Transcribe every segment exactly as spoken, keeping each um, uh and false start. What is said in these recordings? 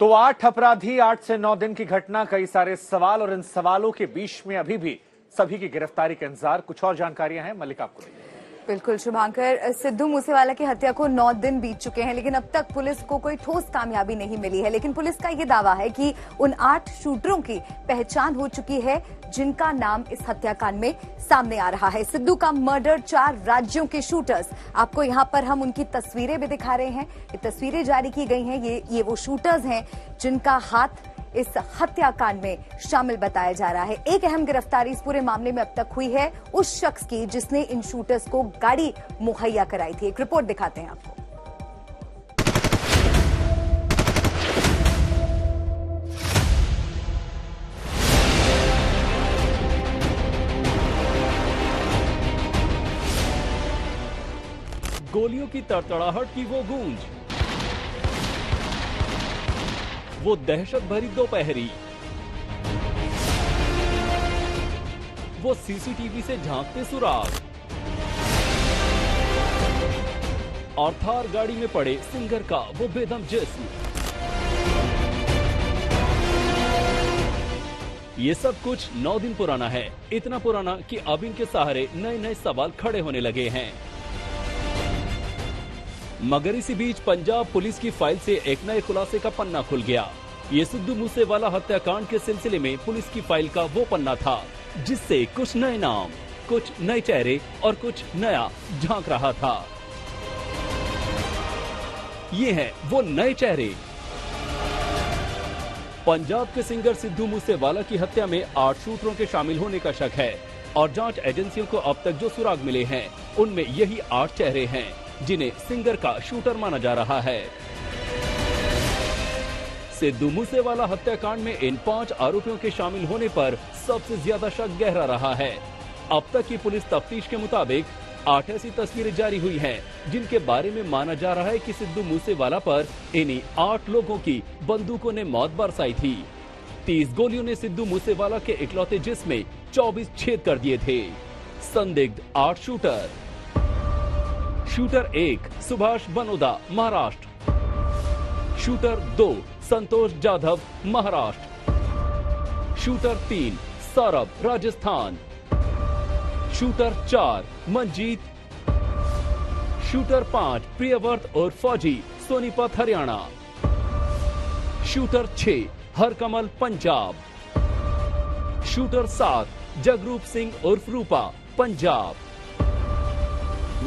तो आठ अपराधी आठ से नौ दिन की घटना, कई सारे सवाल और इन सवालों के बीच में अभी भी सभी की गिरफ्तारी का इंतजार। कुछ और जानकारियां हैं मल्लिका आपको देंगे। बिल्कुल शुभांकर, सिद्धू मूसेवाला की हत्या को नौ दिन बीत चुके हैं लेकिन अब तक पुलिस को कोई ठोस कामयाबी नहीं मिली है। लेकिन पुलिस का ये दावा है कि उन आठ शूटरों की पहचान हो चुकी है जिनका नाम इस हत्याकांड में सामने आ रहा है। सिद्धू का मर्डर चार राज्यों के शूटर्स, आपको यहाँ पर हम उनकी तस्वीरें भी दिखा रहे हैं, ये तस्वीरें जारी की गई हैं। ये ये वो शूटर्स हैं जिनका हाथ इस हत्याकांड में शामिल बताया जा रहा है। एक अहम गिरफ्तारी इस पूरे मामले में अब तक हुई है उस शख्स की जिसने इन शूटर्स को गाड़ी मुहैया कराई थी। एक रिपोर्ट दिखाते हैं आपको। गोलियों की तड़तड़ाहट की वो गूंज, वो दहशत भरी दोपहरी, वो सीसीटीवी से झांकते सुराग और थार गाड़ी में पड़े सिंगर का वो बेदम जिस्म, ये सब कुछ नौ दिन पुराना है। इतना पुराना कि अब इनके सहारे नए नए सवाल खड़े होने लगे हैं। मगर इसी बीच पंजाब पुलिस की फाइल से एक नए खुलासे का पन्ना खुल गया। ये सिद्धू मूसेवाला हत्याकांड के सिलसिले में पुलिस की फाइल का वो पन्ना था जिससे कुछ नए नाम, कुछ नए चेहरे और कुछ नया झांक रहा था। ये हैं वो नए चेहरे। पंजाब के सिंगर सिद्धू मूसेवाला की हत्या में आठ शूटरों के शामिल होने का शक है और जांच एजेंसियों को अब तक जो सुराग मिले हैं उनमें यही आठ चेहरे हैं जिन्हें सिंगर का शूटर माना जा रहा है। सिद्धू मूसेवाला हत्याकांड में इन पांच आरोपियों के शामिल होने पर सबसे ज्यादा शक गहरा रहा है। अब तक की पुलिस तफ्तीश के मुताबिक आठ ऐसी तस्वीरें जारी हुई हैं जिनके बारे में माना जा रहा है कि सिद्धू मूसेवाला पर इन्हीं आठ लोगों की बंदूकों ने मौत बरसाई थी। तीस गोलियों ने सिद्धू मूसेवाला के इकलौते जिस्म में चौबीस छेद कर दिए थे। संदिग्ध आठ शूटर। शूटर एक सुभाष बनोदा महाराष्ट्र, शूटर दो संतोष जाधव महाराष्ट्र, शूटर तीन सौरभ राजस्थान, शूटर चार मंजीत, शूटर पांच प्रियवर्त और फौजी सोनीपत हरियाणा, शूटर छह हरकमल पंजाब, शूटर सात जगरूप सिंह उर्फ रूपा पंजाब,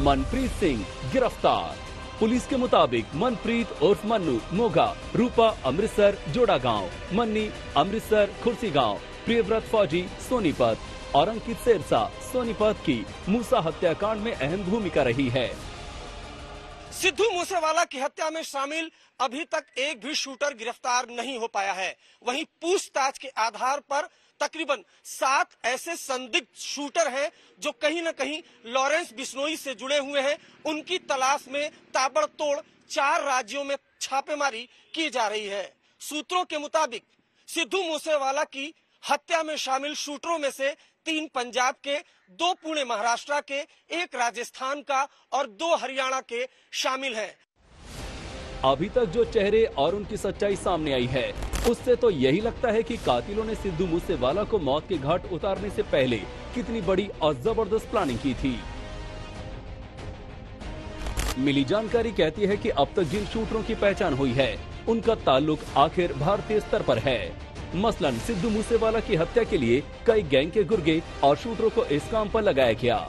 मनप्रीत सिंह गिरफ्तार। पुलिस के मुताबिक मनप्रीत उर्फ मन्नू मोगा, रूपा अमृतसर जोड़ा गाँव, मन्नी अमृतसर खुर्सी गाँव, प्रियव्रत फौजी सोनीपत और अंकित सिरसा सोनीपत की मूसा हत्याकांड में अहम भूमिका रही है। सिद्धू मूसेवाला की हत्या में शामिल अभी तक एक भी शूटर गिरफ्तार नहीं हो पाया है। वहीं पूछताछ के आधार पर तकरीबन सात ऐसे संदिग्ध शूटर हैं जो कहीं न कहीं लॉरेंस बिश्नोई से जुड़े हुए हैं। उनकी तलाश में ताबड़तोड़ चार राज्यों में छापेमारी की जा रही है। सूत्रों के मुताबिक सिद्धू मूसेवाला की हत्या में शामिल शूटरों में से तीन पंजाब के, दो पुणे महाराष्ट्र के, एक राजस्थान का और दो हरियाणा के शामिल हैं। अभी तक जो चेहरे और उनकी सच्चाई सामने आई है उससे तो यही लगता है कि कातिलों ने सिद्धू मूसेवाला को मौत के घाट उतारने से पहले कितनी बड़ी और जबरदस्त प्लानिंग की थी। मिली जानकारी कहती है कि अब तक जिन शूटरों की पहचान हुई है उनका ताल्लुक आखिर भारतीय स्तर पर है। मसलन सिद्धू मूसेवाला की हत्या के लिए कई गैंग के गुर्गे और शूटरों को इस काम पर लगाया गया।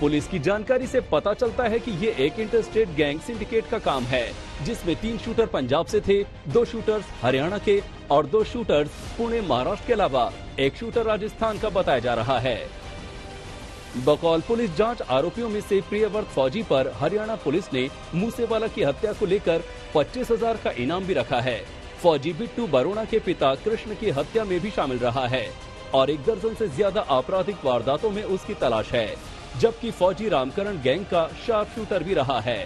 पुलिस की जानकारी से पता चलता है कि ये एक इंटरस्टेट गैंग सिंडिकेट का काम है जिसमें तीन शूटर पंजाब से थे, दो शूटर्स हरियाणा के और दो शूटर्स पुणे महाराष्ट्र के अलावा एक शूटर राजस्थान का बताया जा रहा है। बकौल पुलिस जांच आरोपियों में से प्रियव्रत फौजी पर हरियाणा पुलिस ने मूसेवाला की हत्या को लेकर पच्चीस हजार का इनाम भी रखा है। फौजी बिट्टू बरोड़ा के पिता कृष्ण की हत्या में भी शामिल रहा है और एक दर्जन से ज्यादा आपराधिक वारदातों में उसकी तलाश है, जबकि फौजी रामकरण गैंग का शार्प शूटर भी रहा है।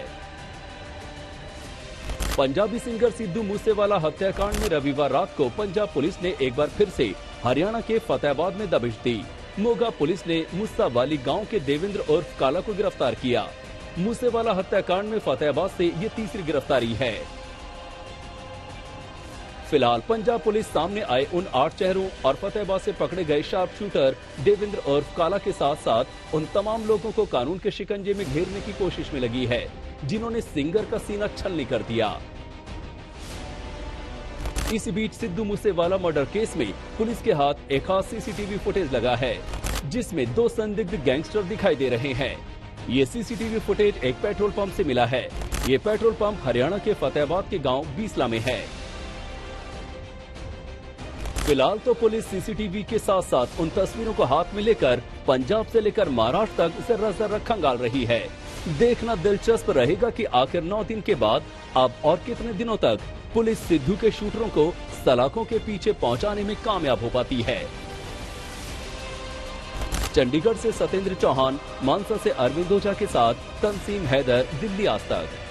पंजाबी सिंगर सिद्धू मूसेवाला हत्याकांड में रविवार रात को पंजाब पुलिस ने एक बार फिर से हरियाणा के फतेहाबाद में दबिश दी। मोगा पुलिस ने मुस्सावाली गांव के देवेंद्र उर्फ काला को गिरफ्तार किया। मूसेवाला हत्याकांड में फतेहाबाद से ये तीसरी गिरफ्तारी है। फिलहाल पंजाब पुलिस सामने आए उन आठ चेहरों और फतेहबाद से पकड़े गए शार्प शूटर देवेंद्र उर्फ काला के साथ साथ उन तमाम लोगों को कानून के शिकंजे में घेरने की कोशिश में लगी है जिन्होंने सिंगर का सीना छलनी कर दिया। इस बीच सिद्धू मूसेवाला मर्डर केस में पुलिस के हाथ एक खास सीसीटीवी फुटेज लगा है जिसमें दो संदिग्ध गैंगस्टर दिखाई दे रहे हैं। ये सीसीटीवी फुटेज एक पेट्रोल पंप से मिला है। ये पेट्रोल पंप हरियाणा के फतेहाबाद के गांव बीसला में है। फिलहाल तो पुलिस सीसीटीवी के साथ साथ उन तस्वीरों को हाथ में लेकर पंजाब से लेकर महाराष्ट्र तक जर्रा जर्रा खंगाल रही है। देखना दिलचस्प रहेगा कि आखिर नौ दिन के बाद अब और कितने दिनों तक पुलिस सिद्धू के शूटरों को सलाखों के पीछे पहुंचाने में कामयाब हो पाती है। चंडीगढ़ से सतेंद्र चौहान, मानसा से अरविंद ओझा के साथ तंसीम हैदर, दिल्ली आज तक।